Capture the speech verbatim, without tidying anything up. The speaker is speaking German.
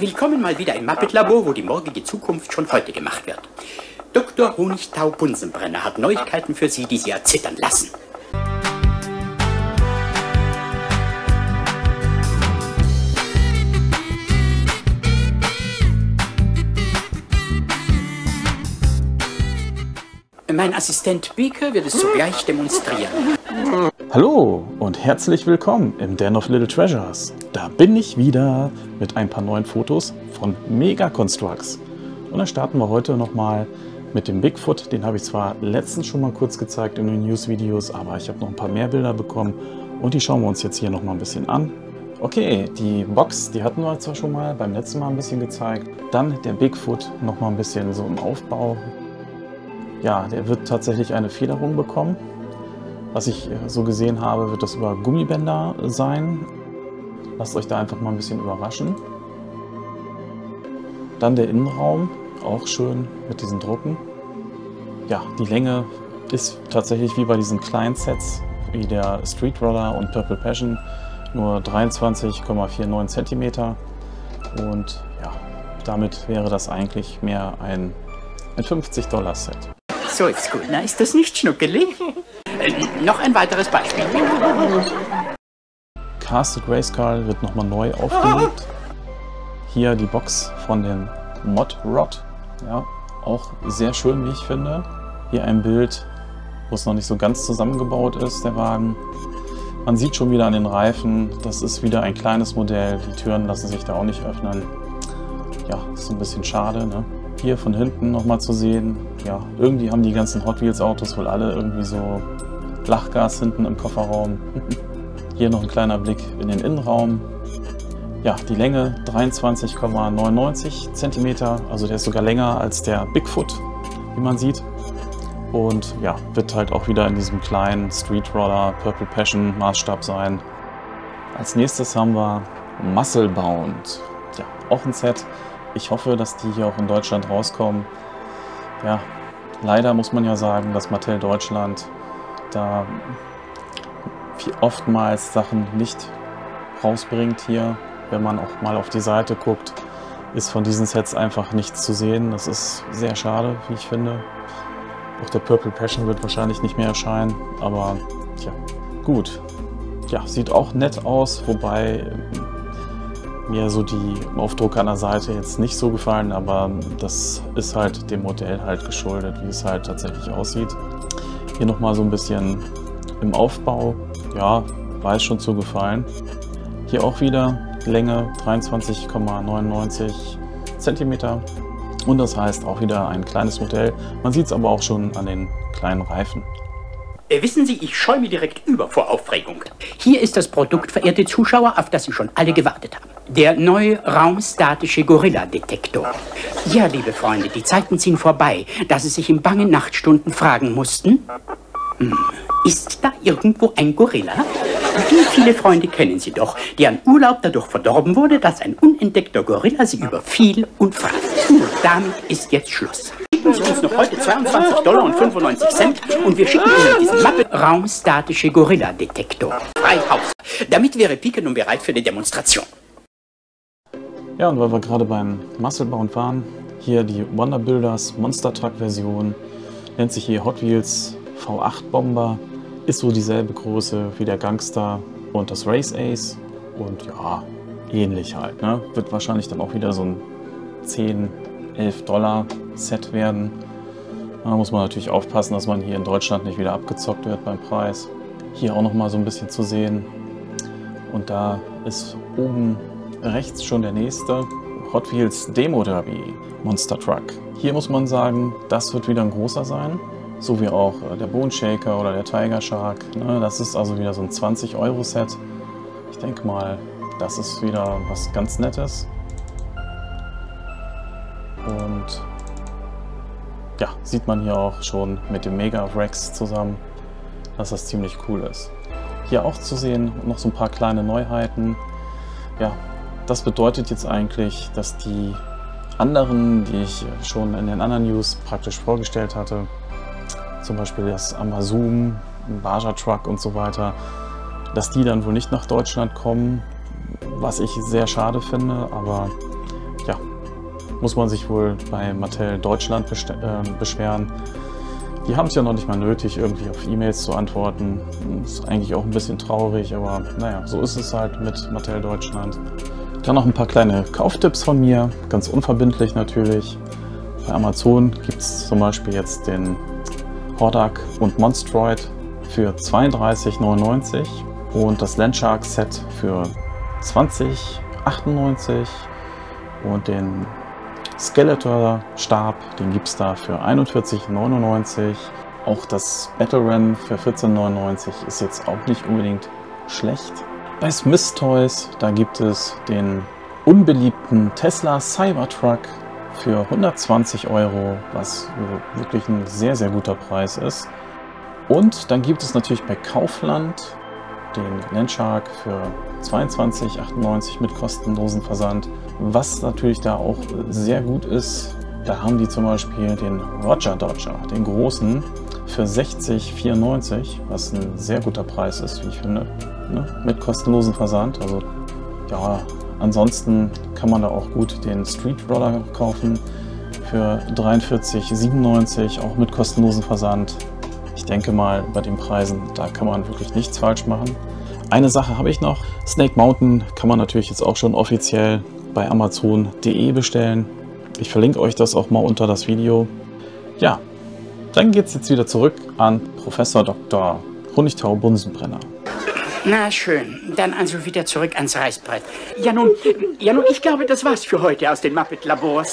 Willkommen mal wieder im Muppet-Labor, wo die morgige Zukunft schon heute gemacht wird. Doktor Honigtau Bunsenbrenner hat Neuigkeiten für Sie, die Sie erzittern lassen. Mein Assistent Beaker wird es sogleich demonstrieren. Hallo und herzlich willkommen im Den of Little Treasures. Da bin ich wieder mit ein paar neuen Fotos von Mega Construx. Und dann starten wir heute nochmal mit dem Bigfoot. Den habe ich zwar letztens schon mal kurz gezeigt in den News-Videos, aber ich habe noch ein paar mehr Bilder bekommen und die schauen wir uns jetzt hier nochmal ein bisschen an. Okay, die Box, die hatten wir zwar schon mal beim letzten Mal ein bisschen gezeigt. Dann der Bigfoot nochmal ein bisschen so im Aufbau. Ja, der wird tatsächlich eine Federung bekommen. Was ich so gesehen habe, wird das über Gummibänder sein. Lasst euch da einfach mal ein bisschen überraschen. Dann der Innenraum, auch schön mit diesen Drucken. Ja, die Länge ist tatsächlich wie bei diesen kleinen Sets, wie der Street Roller und Purple Passion, nur dreiundzwanzig Komma neunundvierzig Zentimeter. Und ja, damit wäre das eigentlich mehr ein, ein fünfzig Dollar Set. So ist gut, na, ist das nicht schnuckelig? Äh, noch ein weiteres Beispiel. Castle Grayskull wird nochmal neu aufgelegt. Hier die Box von dem Mod Rod. Ja, auch sehr schön, wie ich finde. Hier ein Bild, wo es noch nicht so ganz zusammengebaut ist, der Wagen. Man sieht schon wieder an den Reifen, das ist wieder ein kleines Modell. Die Türen lassen sich da auch nicht öffnen. Ja, ist ein bisschen schade, ne? Hier von hinten nochmal zu sehen, ja, irgendwie haben die ganzen Hot Wheels Autos wohl alle irgendwie so Lachgas hinten im Kofferraum. Hier noch ein kleiner Blick in den Innenraum. Ja, die Länge dreiundzwanzig Komma neunundneunzig Zentimeter, also der ist sogar länger als der Bigfoot, wie man sieht. Und ja, wird halt auch wieder in diesem kleinen Street Roller Purple Passion Maßstab sein. Als nächstes haben wir Muscle Bound. Ja, auch ein Set. Ich hoffe, dass die hier auch in Deutschland rauskommen. Ja, leider muss man ja sagen, dass Mattel Deutschland da oftmals Sachen nicht rausbringt hier. Wenn man auch mal auf die Seite guckt, ist von diesen Sets einfach nichts zu sehen. Das ist sehr schade, wie ich finde. Auch der Purple Passion wird wahrscheinlich nicht mehr erscheinen, aber ja, gut. Ja, sieht auch nett aus, wobei mir so die Aufdrucke an der Seite jetzt nicht so gefallen, aber das ist halt dem Modell halt geschuldet, wie es halt tatsächlich aussieht. Hier nochmal so ein bisschen im Aufbau, ja, weiß schon zu gefallen. Hier auch wieder Länge dreiundzwanzig Komma neunundneunzig Zentimeter und das heißt auch wieder ein kleines Modell. Man sieht es aber auch schon an den kleinen Reifen. Wissen Sie, ich schäume direkt über vor Aufregung. Hier ist das Produkt, verehrte Zuschauer, auf das Sie schon alle gewartet haben. Der neue raumstatische Gorilla Detektor. Ja, liebe Freunde, die Zeiten ziehen vorbei, dass Sie sich in bangen Nachtstunden fragen mussten, hm, ist da irgendwo ein Gorilla? Wie viele Freunde kennen Sie doch, deren Urlaub dadurch verdorben wurde, dass ein unentdeckter Gorilla Sie überfiel und fraß. Nur damit ist jetzt Schluss. Schicken Sie uns noch heute zweiundzwanzig Dollar und fünfundneunzig Cent und wir schicken Ihnen diesen Mappe-Raumstatische Gorilla-Detektor. Frei Haus. Damit wäre Pike nun bereit für die Demonstration. Ja, und weil wir gerade beim Muscle Bound waren, hier die Wonder Builders Monster Truck Version, nennt sich hier Hot Wheels V acht Bomber, ist so dieselbe Größe wie der Gangster und das Race Ace und ja, ähnlich halt, ne? Wird wahrscheinlich dann auch wieder so ein zehn, elf Dollar Set werden. Da muss man natürlich aufpassen, dass man hier in Deutschland nicht wieder abgezockt wird beim Preis. Hier auch nochmal so ein bisschen zu sehen. Und da ist oben rechts schon der nächste Hot Wheels Demo Derby Monster Truck. Hier muss man sagen, das wird wieder ein großer sein. So wie auch der Bone Shaker oder der Tiger Shark. Das ist also wieder so ein zwanzig Euro Set. Ich denke mal, das ist wieder was ganz Nettes. Und ja, sieht man hier auch schon mit dem Mega Rex zusammen, dass das ziemlich cool ist. Hier auch zu sehen noch so ein paar kleine Neuheiten. Ja, das bedeutet jetzt eigentlich, dass die anderen, die ich schon in den anderen News praktisch vorgestellt hatte, zum Beispiel das Amazon, Baja-Truck und so weiter, dass die dann wohl nicht nach Deutschland kommen, was ich sehr schade finde, aber muss man sich wohl bei Mattel Deutschland beschweren. Die haben es ja noch nicht mal nötig, irgendwie auf E-Mails zu antworten. Ist eigentlich auch ein bisschen traurig, aber naja, so ist es halt mit Mattel Deutschland. Dann noch ein paar kleine Kauftipps von mir, ganz unverbindlich natürlich. Bei Amazon gibt es zum Beispiel jetzt den Hordak und Monstroid für zweiunddreißig neunundneunzig und das Landshark Set für zwanzig achtundneunzig und den Skeletor Stab, den gibt es da für einundvierzig neunundneunzig. Auch das Battle Ram für vierzehn neunundneunzig ist jetzt auch nicht unbedingt schlecht. Bei Smyths Toys, da gibt es den unbeliebten Tesla Cybertruck für hundertzwanzig Euro, was wirklich ein sehr, sehr guter Preis ist. Und dann gibt es natürlich bei Kaufland den Landshark für zweiundzwanzig achtundneunzig mit kostenlosen Versand, was natürlich da auch sehr gut ist. Da haben die zum Beispiel den Roger Dodger, den großen, für sechzig vierundneunzig, was ein sehr guter Preis ist, wie ich finde, ne? Mit kostenlosen Versand. Also ja, ansonsten kann man da auch gut den Street Roller kaufen für dreiundvierzig siebenundneunzig, auch mit kostenlosen Versand. Ich denke mal, bei den Preisen, da kann man wirklich nichts falsch machen. Eine Sache habe ich noch. Snake Mountain kann man natürlich jetzt auch schon offiziell bei Amazon punkt de bestellen. Ich verlinke euch das auch mal unter das Video. Ja, dann geht es jetzt wieder zurück an Professor Doktor Honigtau Bunsenbrenner. Na schön, dann also wieder zurück ans Reißbrett. Ja nun, ja nun, ich glaube, das war's für heute aus den Muppet-Labors.